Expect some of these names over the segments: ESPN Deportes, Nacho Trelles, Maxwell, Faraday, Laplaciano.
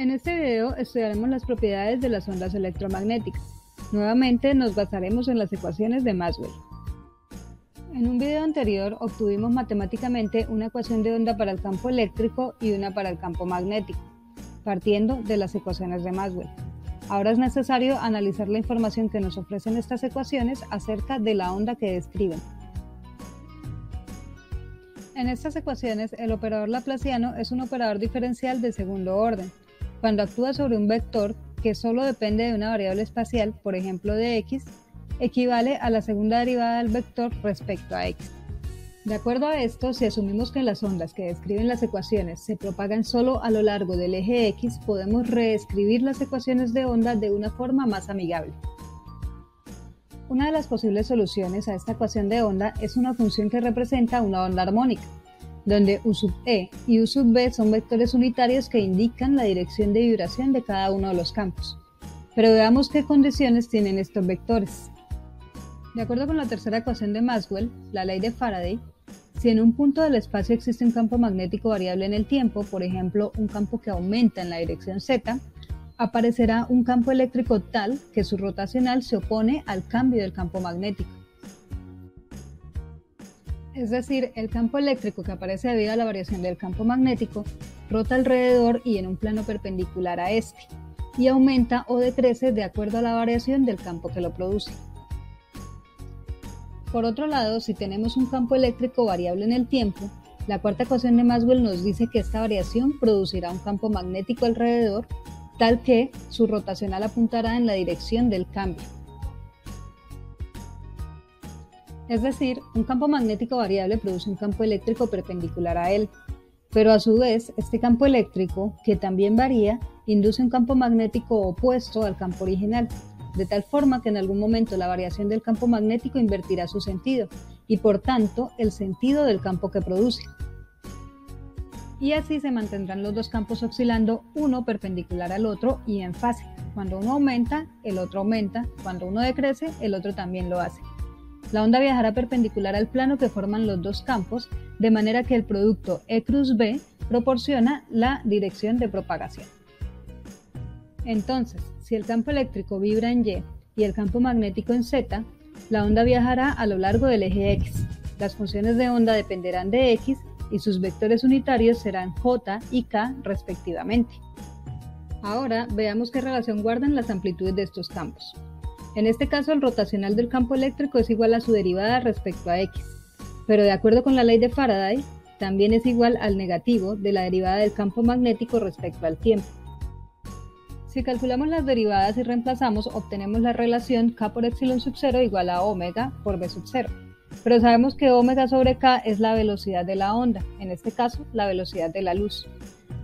En este video estudiaremos las propiedades de las ondas electromagnéticas. Nuevamente nos basaremos en las ecuaciones de Maxwell. En un video anterior obtuvimos matemáticamente una ecuación de onda para el campo eléctrico y una para el campo magnético, partiendo de las ecuaciones de Maxwell. Ahora es necesario analizar la información que nos ofrecen estas ecuaciones acerca de la onda que describen. En estas ecuaciones, el operador laplaciano es un operador diferencial de segundo orden. Cuando actúa sobre un vector que solo depende de una variable espacial, por ejemplo de x, equivale a la segunda derivada del vector respecto a x. De acuerdo a esto, si asumimos que las ondas que describen las ecuaciones se propagan solo a lo largo del eje x, podemos reescribir las ecuaciones de onda de una forma más amigable. Una de las posibles soluciones a esta ecuación de onda es una función que representa una onda armónica, donde u sub e y u sub b son vectores unitarios que indican la dirección de vibración de cada uno de los campos. Pero veamos qué condiciones tienen estos vectores. De acuerdo con la tercera ecuación de Maxwell, la ley de Faraday, si en un punto del espacio existe un campo magnético variable en el tiempo, por ejemplo, un campo que aumenta en la dirección z, aparecerá un campo eléctrico tal que su rotacional se opone al cambio del campo magnético. Es decir, el campo eléctrico que aparece debido a la variación del campo magnético rota alrededor y en un plano perpendicular a este, y aumenta o decrece de acuerdo a la variación del campo que lo produce. Por otro lado, si tenemos un campo eléctrico variable en el tiempo, la cuarta ecuación de Maxwell nos dice que esta variación producirá un campo magnético alrededor, tal que su rotacional apuntará en la dirección del cambio. Es decir, un campo magnético variable produce un campo eléctrico perpendicular a él, pero a su vez, este campo eléctrico, que también varía, induce un campo magnético opuesto al campo original, de tal forma que en algún momento la variación del campo magnético invertirá su sentido, y por tanto, el sentido del campo que produce. Y así se mantendrán los dos campos oscilando, uno perpendicular al otro y en fase. Cuando uno aumenta, el otro aumenta, cuando uno decrece, el otro también lo hace. La onda viajará perpendicular al plano que forman los dos campos, de manera que el producto E cruz B proporciona la dirección de propagación. Entonces, si el campo eléctrico vibra en Y y el campo magnético en Z, la onda viajará a lo largo del eje X. Las funciones de onda dependerán de X y sus vectores unitarios serán J y K respectivamente. Ahora veamos qué relación guardan las amplitudes de estos campos. En este caso, el rotacional del campo eléctrico es igual a su derivada respecto a X, pero de acuerdo con la ley de Faraday, también es igual al negativo de la derivada del campo magnético respecto al tiempo. Si calculamos las derivadas y reemplazamos, obtenemos la relación K por epsilon sub 0 igual a omega por B sub 0, pero sabemos que omega sobre K es la velocidad de la onda, en este caso, la velocidad de la luz.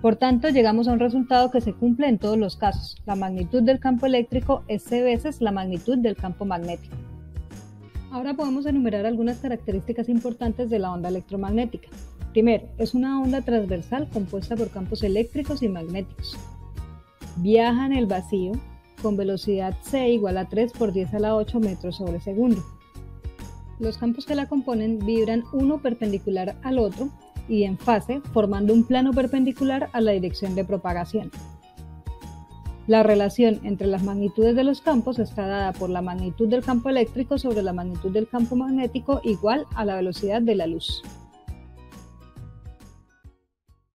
Por tanto, llegamos a un resultado que se cumple en todos los casos. La magnitud del campo eléctrico es C veces la magnitud del campo magnético. Ahora podemos enumerar algunas características importantes de la onda electromagnética. Primero, es una onda transversal compuesta por campos eléctricos y magnéticos. Viaja en el vacío con velocidad C igual a 3 por 10 a la 8 metros sobre segundo. Los campos que la componen vibran uno perpendicular al otro y en fase, formando un plano perpendicular a la dirección de propagación. La relación entre las magnitudes de los campos está dada por la magnitud del campo eléctrico sobre la magnitud del campo magnético igual a la velocidad de la luz.